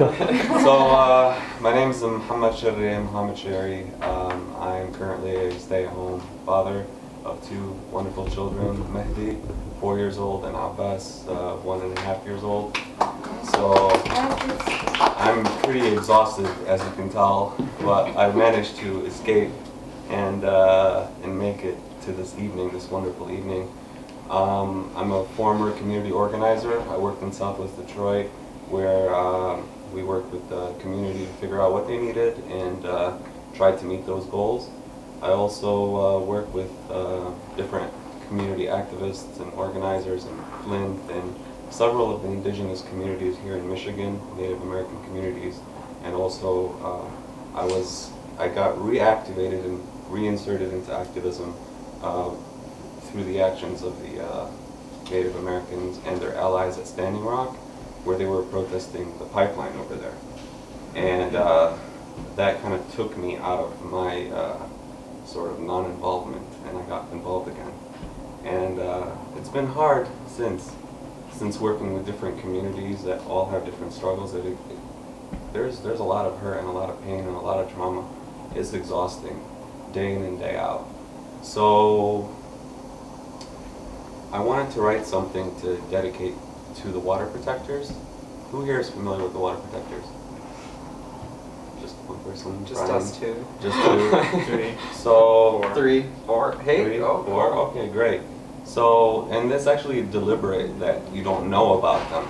Go. So my name is Mohammed Cherri. I'm currently a stay-at-home father of two wonderful children, Mehdi, 4 years old, and Abbas, 1.5 years old. So I'm pretty exhausted, as you can tell, but I managed to escape and make it to this evening, this wonderful evening. I'm a former community organizer. I worked in Southwest Detroit, where we worked with the community to figure out what they needed and tried to meet those goals. I also work with different community activists and organizers in Flint and several of the indigenous communities here in Michigan, Native American communities, and also I got reactivated and reinserted into activism through the actions of the Native Americans and their allies at Standing Rock, where they were protesting the pipeline over there. And that kind of took me out of my sort of non-involvement, and I got involved again. And it's been hard since working with different communities that all have different struggles. There's a lot of hurt and a lot of pain and a lot of trauma. It's exhausting, day in and day out. So I wanted to write something to dedicate to the water protectors. Who here is familiar with the water protectors? Just one person. Just Brian. Us two. Just two. Three. So four. Three. Four. Hey. Three. Oh, four. Okay, great. So, and that's actually deliberate that you don't know about them,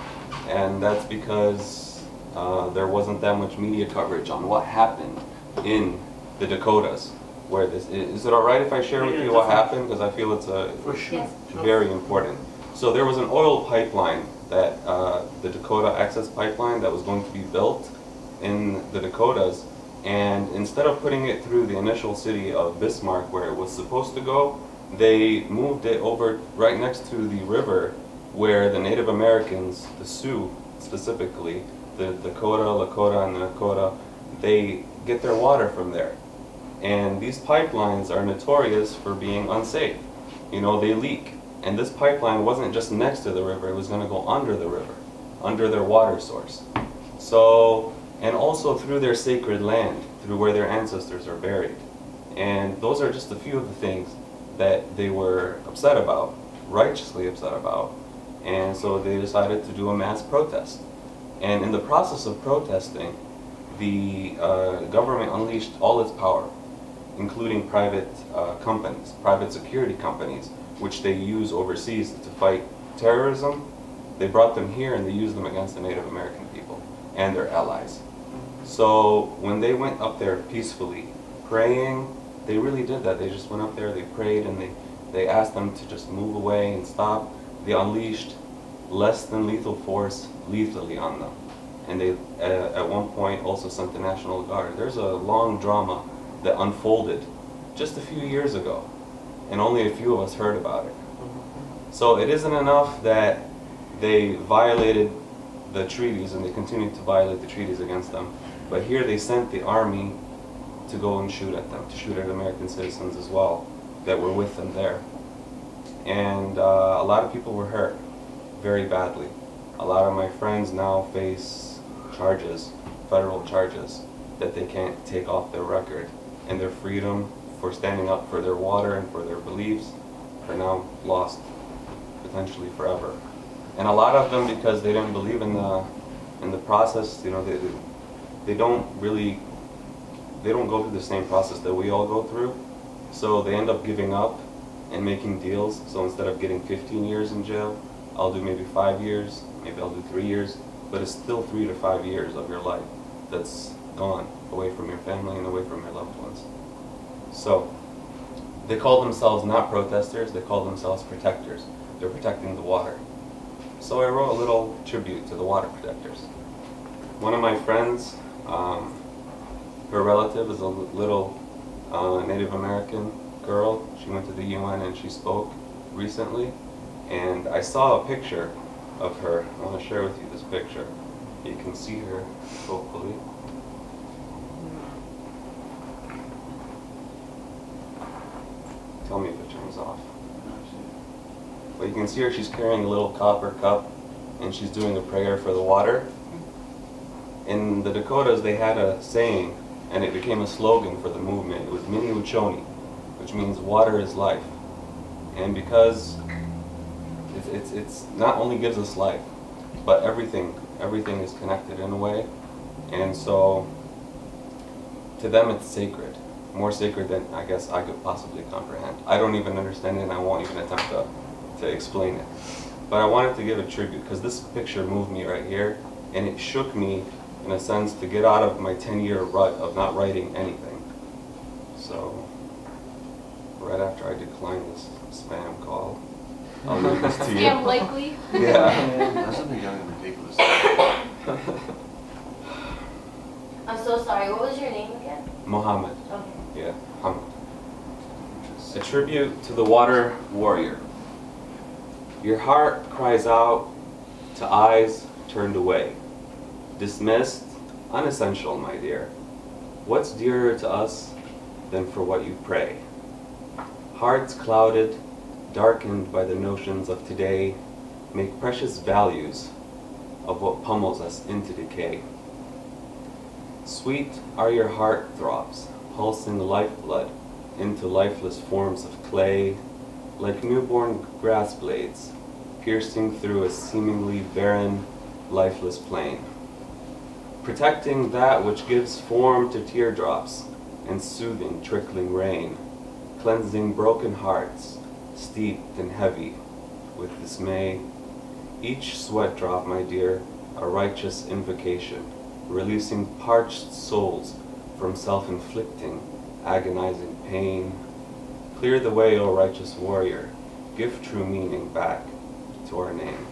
and that's because there wasn't that much media coverage on what happened in the Dakotas. Where this is it all right if I share with you what happened? Because I feel it's a very important. So there was an oil pipeline that the Dakota Access Pipeline that was going to be built in the Dakotas, and instead of putting it through the initial city of Bismarck where it was supposed to go, they moved it over right next to the river where the Native Americans, the Sioux specifically, the Dakota, Lakota, and the Nakota, they get their water from there. And these pipelines are notorious for being unsafe. You know, they leak. And this pipeline wasn't just next to the river, it was going to go under the river, under their water source. So, and also through their sacred land, through where their ancestors are buried. And those are just a few of the things that they were upset about, righteously upset about. And so they decided to do a mass protest. And in the process of protesting, the government unleashed all its power, including private companies, private security companies, which they use overseas to fight terrorism. They brought them here and they used them against the Native American people and their allies. So when they went up there peacefully, praying, they really did that. They just went up there, they prayed, and they asked them to just move away and stop. They unleashed less than lethal force lethally on them. And they, at one point, also sent the National Guard. There's a long drama that unfolded just a few years ago, and only a few of us heard about it. So it isn't enough that they violated the treaties, and they continued to violate the treaties against them, but here they sent the army to go and shoot at them, to shoot at American citizens as well that were with them there. And a lot of people were hurt very badly. A lot of my friends now face charges, federal charges, that they can't take off their record, and their freedom for standing up for their water and for their beliefs are now lost, potentially forever. And a lot of them, because they didn't believe in the process, you know, they don't go through the same process that we all go through, so they end up giving up and making deals. So instead of getting 15 years in jail, I'll do maybe 5 years, maybe I'll do 3 years, but it's still 3 to 5 years of your life that's gone, away from your family and away from your loved ones. So they call themselves not protesters, they call themselves protectors. They're protecting the water. So I wrote a little tribute to the water protectors. One of my friends, her relative is a little Native American girl. She went to the UN and she spoke recently. And I saw a picture of her. I want to share with you this picture. You can see her, hopefully. Tell me if it turns off. But you can see her, she's carrying a little copper cup, and she's doing a prayer for the water. In the Dakotas, they had a saying, and it became a slogan for the movement. It was Mini Uchoni, which means water is life. And because it's not only gives us life, but everything is connected in a way. And so, to them, it's sacred. More sacred than I guess I could possibly comprehend. I don't even understand it, and I won't even attempt to explain it. But I wanted to give a tribute, because this picture moved me right here, and it shook me, in a sense, to get out of my 10-year rut of not writing anything. So, right after I declined this spam call, I'll leave this to you. Spam likely? Yeah. That's something young and ridiculous. I'm so sorry, what was your name again? Mohammed. Okay. Yeah, Mohammed. A tribute to the water warrior. Your heart cries out to eyes turned away. Dismissed, unessential, my dear. What's dearer to us than for what you pray? Hearts clouded, darkened by the notions of today, make precious values of what pummels us into decay. Sweet are your heart throbs, pulsing lifeblood into lifeless forms of clay, like newborn grass blades, piercing through a seemingly barren, lifeless plain. Protecting that which gives form to teardrops and soothing trickling rain, cleansing broken hearts, steeped and heavy with dismay. Each sweat drop, my dear, a righteous invocation, releasing parched souls from self-inflicting, agonizing pain. Clear the way, O righteous warrior. Give true meaning back to our name.